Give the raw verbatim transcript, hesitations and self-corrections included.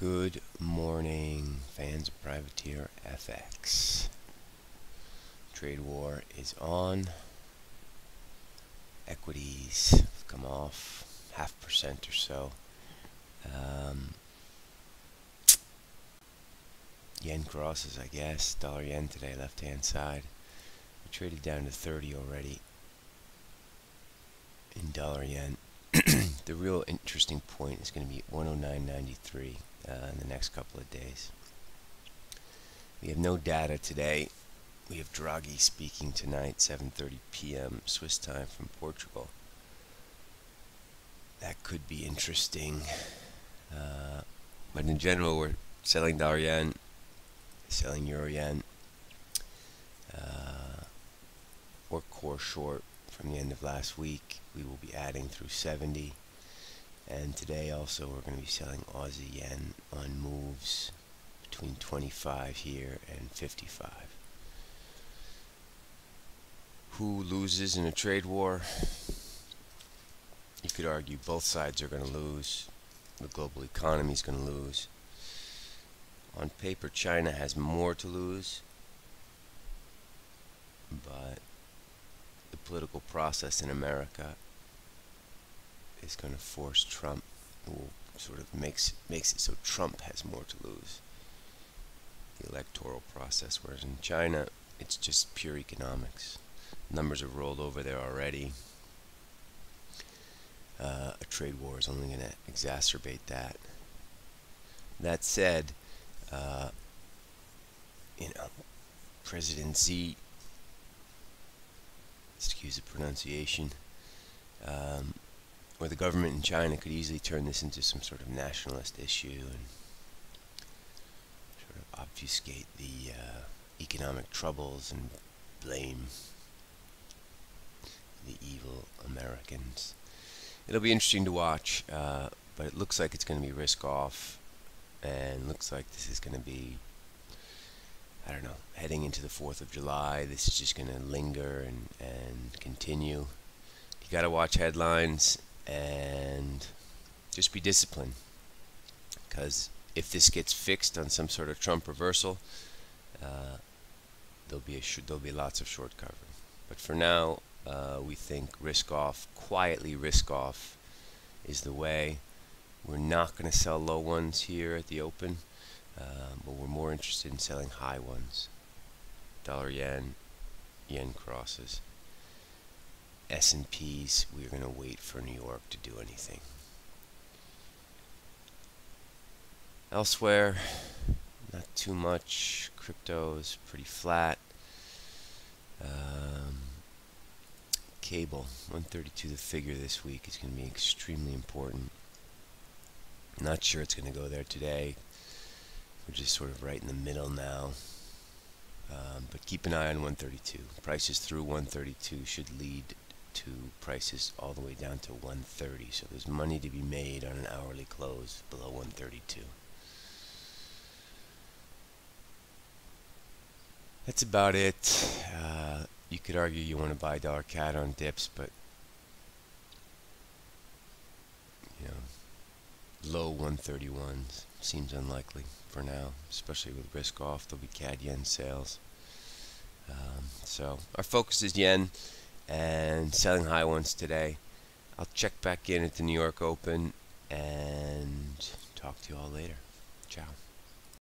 Good morning, fans of Privateer F X. Trade war is on. Equities have come off half percent or so. Um, yen crosses, I guess. Dollar yen today, left hand side. We traded down to thirty already in dollar yen. The real interesting point is going to be one oh nine ninety-three uh, in the next couple of days. We have no data today. We have Draghi speaking tonight, seven thirty p m Swiss time from Portugal. That could be interesting. Uh, but in general, we're selling dollar yen, selling euro yen, uh, or core short from the end of last week. We will be adding through seventy. And today also we're going to be selling Aussie yen on moves between twenty-five here and fifty-five. Who loses in a trade war? You could argue both sides are going to lose. The global economy is going to lose. On paper, China has more to lose, but the political process in America is going to force Trump, who sort of makes makes it so Trump has more to lose. The electoral process, whereas in China, it's just pure economics. Numbers have rolled over there already. Uh, a trade war is only going to exacerbate that. That said, uh, you know, President Xi, excuse the pronunciation, um, or the government in China could easily turn this into some sort of nationalist issue and sort of obfuscate the uh, economic troubles and blame the evil Americans. It'll be interesting to watch, uh, but it looks like it's going to be risk off, and looks like this is going to be, I don't know, heading into the fourth of July, this is just going to linger and, and continue. You got to watch headlines and just be disciplined, because if this gets fixed on some sort of Trump reversal, uh, there'll be a sh there'll be lots of short covering. But for now, uh, we think risk off, quietly risk off, is the way. We're not going to sell low ones here at the open, uh, but we're more interested in selling high ones. Dollar yen, yen crosses. S and Ps, we're going to wait for New York to do anything. Elsewhere, not too much. Crypto's pretty flat. Um, cable, one thirty-two, the figure this week is going to be extremely important. I'm not sure it's going to go there today. We're just sort of right in the middle now. Um, but keep an eye on one thirty-two. Prices through one thirty-two should lead to prices all the way down to one thirty, so there's money to be made on an hourly close below one thirty-two. That's about it. Uh, you could argue you want to buy dollar C A D on dips, but you know, low one thirty-ones seems unlikely for now, especially with risk off. There'll be C A D yen sales. Um, so our focus is yen and selling high ones today. I'll check back in at the New York Open and talk to you all later. Ciao.